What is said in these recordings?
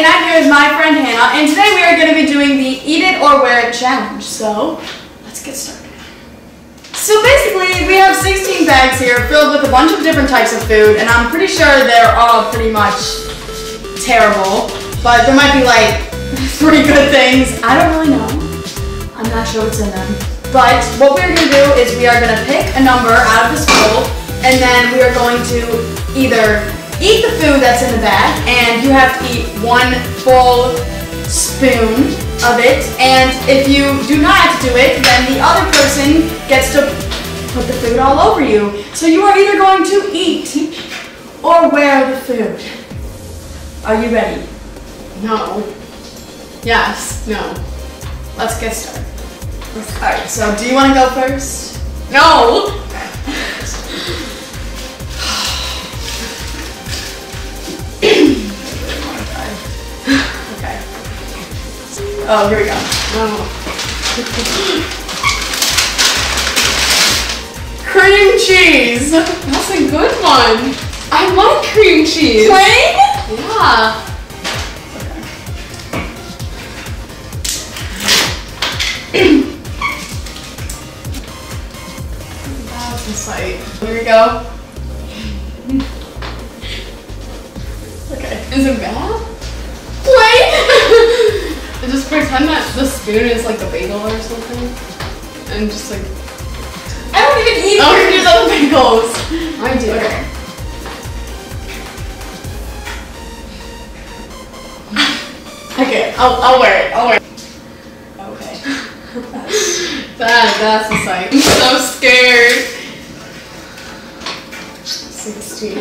and I'm here with my friend Hannah, and today we are going to be doing the Eat It or Wear It Challenge, so let's get started. So basically, we have 16 bags here filled with a bunch of different types of food, and I'm pretty sure they're all pretty much terrible, but there might be like three good things. I don't really know. I'm not sure what's in them. But what we're going to do is we are going to pick a number out of this bowl, and then we are going to either eat the food that's in the bag, and you have to eat one full spoon of it, and if you do not have to do it, then the other person gets to put the food all over you. So you are either going to eat or wear the food. Are you ready? No. Yes. No. Let's get started. Alright, so do you want to go first? No! Oh, here we go. Oh. Cream cheese. That's a good one. I like cream cheese. Plain? Yeah. Okay. That's a sight. Here we go. Okay. Is it bad? Plain? And just pretend that the spoon is like a bagel or something. And just like... I don't even eat oranges on bagels! I do. Okay. Okay, I'll wear it. I'll wear it. Okay. That's a sight. I'm so scared. 16.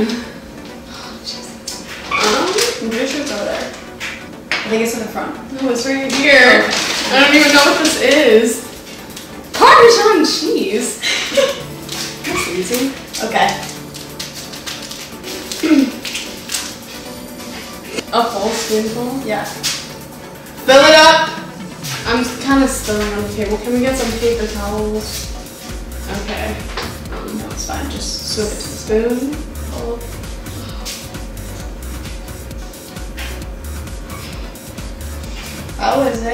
Oh, Jesus. I'm pretty sure it's over there. I think it's in the front. No, it's right here. Okay. I don't even know what this is. Parmesan cheese. That's easy. Okay. A full spoonful? Yeah. Fill it up. I'm kind of still on the table. Can we get some paper towels? Okay. No, it's fine. Just scoop it to the spoon. Oh. How is it?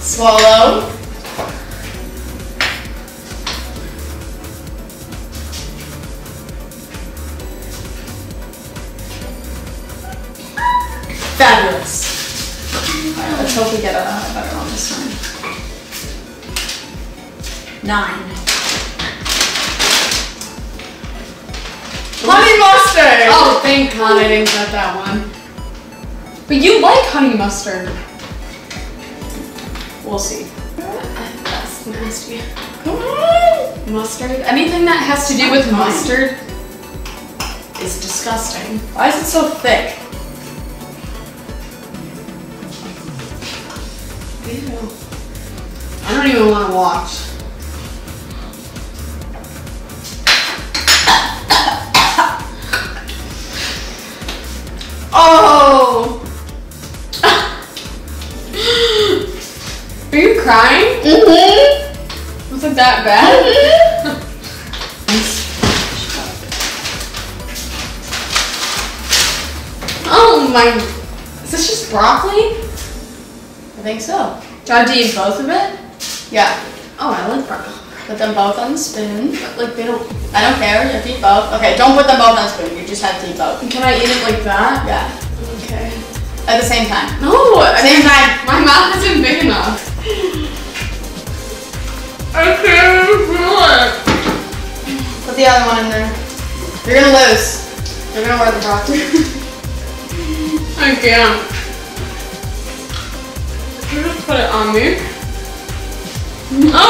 Swallow. Fabulous. Alright, let's hope we get a better one this time. 9. Honey mustard! Oh, thank God I didn't get that one. But you like honey mustard. We'll see. That's nasty. Come on! Mustard. Anything that has to do with mustard is disgusting. Why is it so thick? Ew. I don't even want to watch. Oh! Are you crying? Mm-hmm. Was it that bad? Mm-hmm. Oh my. Is this just broccoli? I think so. Do I have to eat both of it? Yeah. Oh, I like broccoli. Put them both on the spoon. But like they don't. I don't care. You have to eat both. Okay, don't put them both on the spoon. You just have to eat both. Can I eat it like that? Yeah. Okay. At the same time. No! At the same time. My mouth isn't big enough. I can't even do it. Put the other one in there. You're gonna lose. You're gonna wear the broccoli. I can't. You just put it on me. No!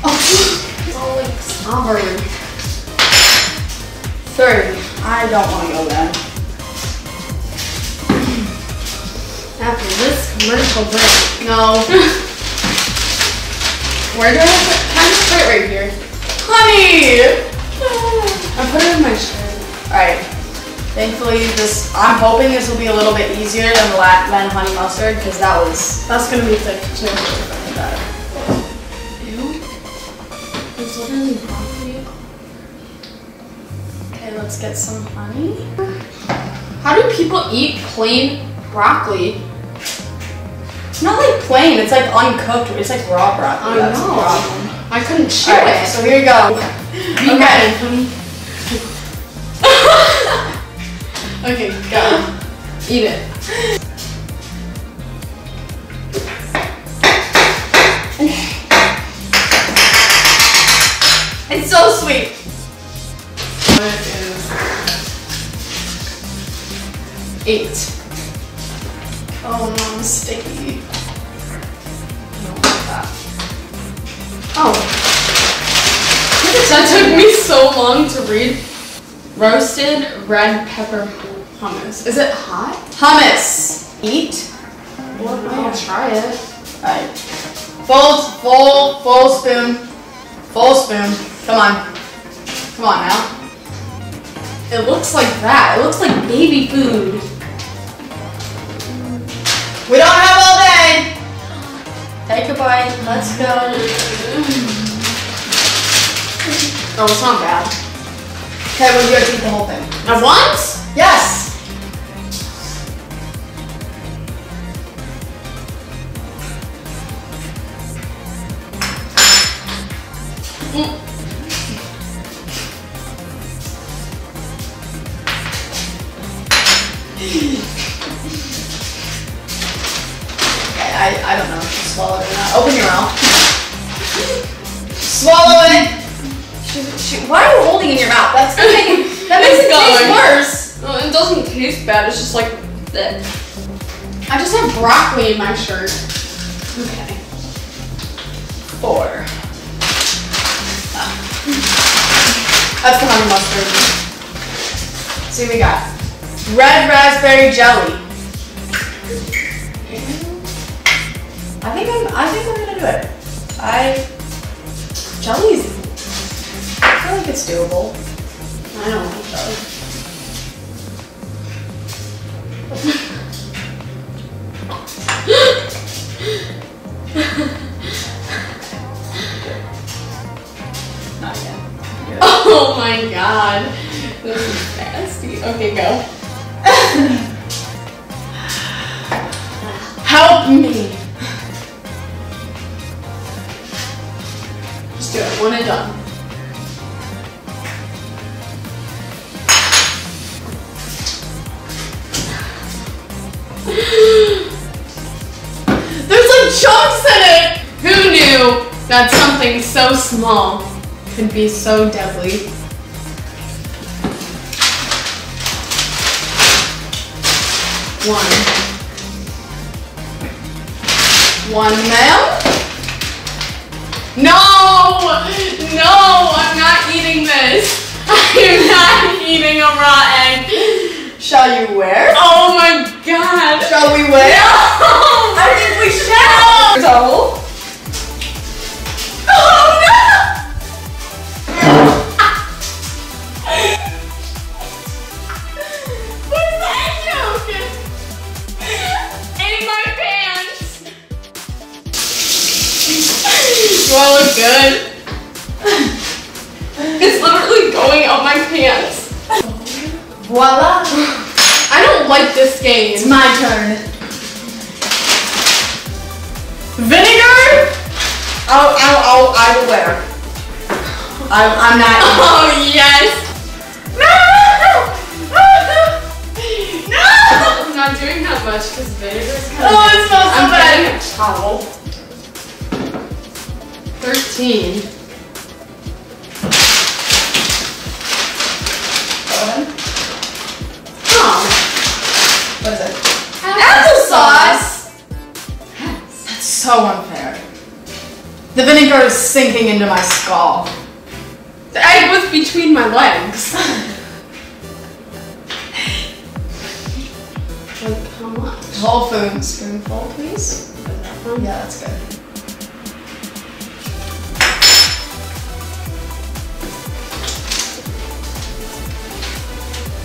Oh, like sorry. 3rd, I don't want to go there. After this commercial break. No. Where do I put it? Can I just put it right here? Honey! I put it in my shirt. Alright. Thankfully, this, I'm hoping this will be a little bit easier than the honey mustard, because that was, that's going to be thick too. Ew. It's literally broccoli. Look Let's get some honey. How do people eat plain broccoli? It's not like plain, it's like uncooked. It's like raw broccoli. I know. I couldn't chew it. So here you go. Okay. Okay, go. Eat it. It's so sweet. What is 8? Oh no, I'm sticky. I don't like that. Oh. That took me so long to read. Roasted red pepper hummus. Is it hot? Hummus. Eat. Well, I'll try it. Alright. Full spoon. Full spoon. Come on. Come on now. It looks like that. It looks like baby food. We don't have all day. Take a bite. Let's go. Oh, it's not bad. Okay, we're going to eat the whole thing. At once? Yes. Mm. I don't know if you swallow it or not. Open your mouth. Swallow it! Why are you holding in your mouth? That's the thing. That makes it taste worse. Well, it doesn't taste bad, it's just like that. I just have broccoli in my shirt. Okay. 4. That's the honey mustard. See what we got. Red raspberry jelly. I think I'm gonna do it. Jellies. I feel like it's doable. I don't like jelly. Not yet. Good. Oh my god. This is nasty. Okay, go. Help me. Do it, one and done. There's like chunks in it! Who knew that something so small could be so deadly? One male. No! No! I'm not eating this! I'm not eating a raw egg! Shall you wear? Oh my god! Shall we wear? No! I think we shall! No! Oh no! Where's the egg yolk? In my pants! Do I look good? It's literally going up my pants. Voila! I don't like this game. It's my turn. Vinegar? Oh, I will wear. I'm not. Oh, yes. No! No! I'm not doing that much because vinegar's kind of. Oh, it smells so bad. I'm getting a towel. 13. Oh. What is it? Applesauce! That's so unfair. The vinegar is sinking into my skull. The egg was between my legs. Like how much? Whole food spoonful, please. Yeah, that's good.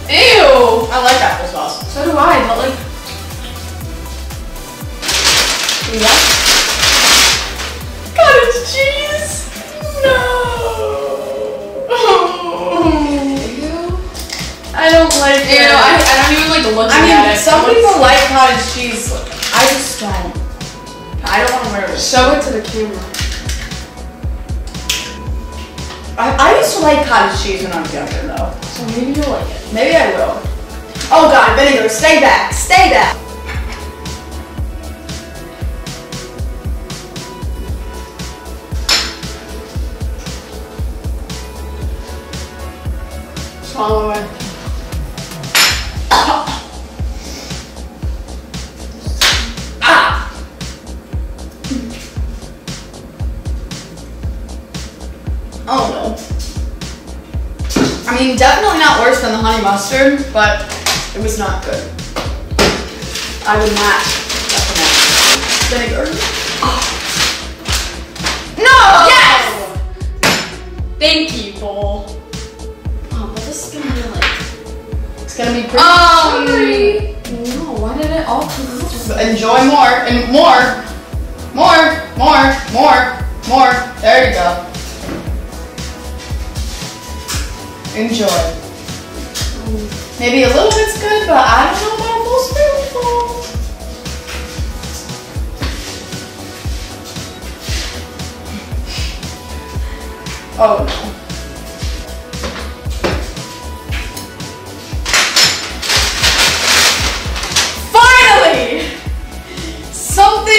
Ew! I like applesauce. So do I, but like... Yeah. Cottage cheese! No! Oh. There you go. Ew, I don't even like looking at it. I mean, some people like cottage cheese. I just don't. I don't want to wear it. Show it to the camera. I used to like cottage cheese when I was younger, though. So maybe you'll like it. Maybe I will. Oh god, vinegar, stay back, stay back. Swallow it. Ah! Oh no. I mean, definitely not worse than the honey mustard, but it was not good. I would not recommend vinegar. Oh. No! Oh. Yes! Thank you, bowl. It's gonna be pretty sugary. No, why did it all come out? Enjoy more and more. More, more, more, more. There you go. Enjoy. Maybe a little bit's good, but I don't know about a full spoonful. Oh no.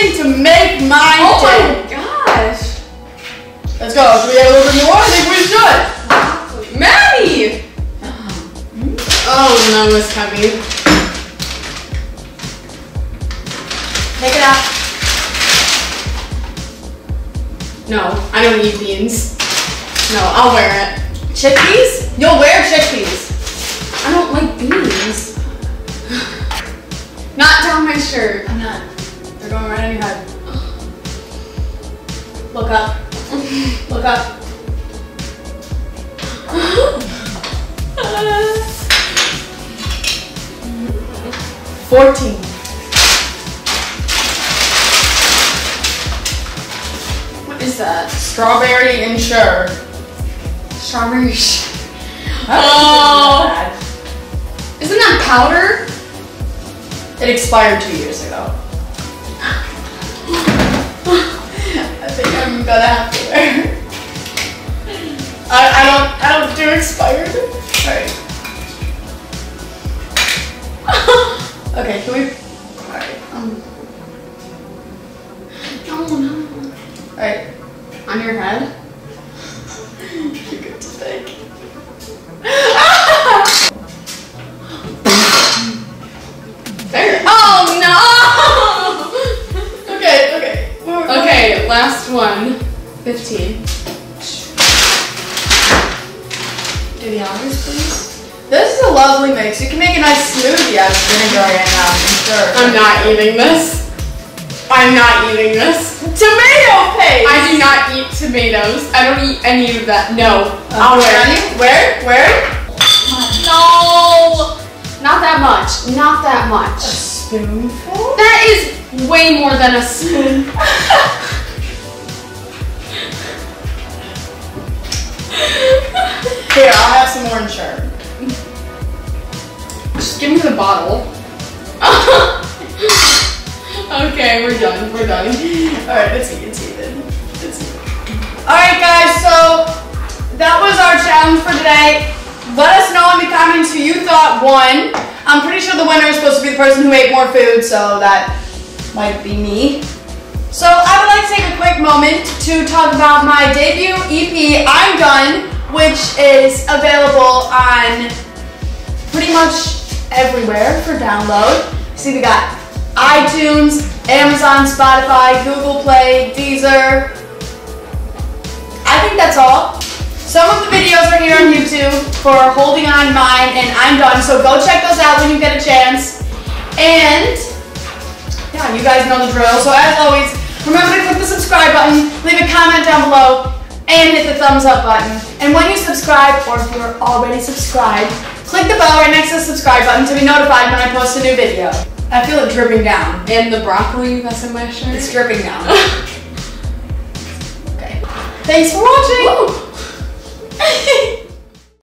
To make my day. Oh my gosh. Let's go. Should we have a little bit more? I think we should. Wow. Maddie! Oh no, it's heavy. Take it out. No, I don't eat beans. No, I'll wear it. Chickpeas? You'll wear chickpeas. I don't like beans. Not down my shirt. I'm not. They're going right on your head. Look up. Look up. What is that? Strawberry and sugar. Strawberry. Oh. Isn't that powder? It expired 2 years ago. I think I'm gonna have to wear it. I don't do expired. Sorry. Okay, can we? Alright. No. Alright. On your head? You're good to think. There. Oh no! Okay, last one. 15. Do the others, please. This is a lovely mix. You can make a nice smoothie out of vinegar right now, I'm sure. I'm not eating this. I'm not eating this. Tomato paste! I do not eat tomatoes. I don't eat any of that. No. I'll wear it. Where? No! Not that much. Not that much. A spoonful? That is way more than a spoon. Here, I'll have some orange syrup. Just give me the bottle. Okay, we're done. Alright, it's even. Alright guys, so that was our challenge for today. Let us know in the comments who you thought won. I'm pretty sure the winner is supposed to be the person who ate more food, so that might be me. So I would like to take a quick moment to talk about my debut EP, I'm Done, which is available on pretty much everywhere for download. See, we got iTunes, Amazon, Spotify, Google Play, Deezer. I think that's all. Some of the videos are here on YouTube for Holding On, mine, and I'm Done, so go check those out when you get a chance. And yeah, you guys know the drill. So as always, remember to click the subscribe button, leave a comment down below, and hit the thumbs up button. And when you subscribe, or if you're already subscribed, click the bell right next to the subscribe button to be notified when I post a new video. I feel it dripping down. And the broccoli that's in my shirt? It's dripping down. Okay. Thanks for watching!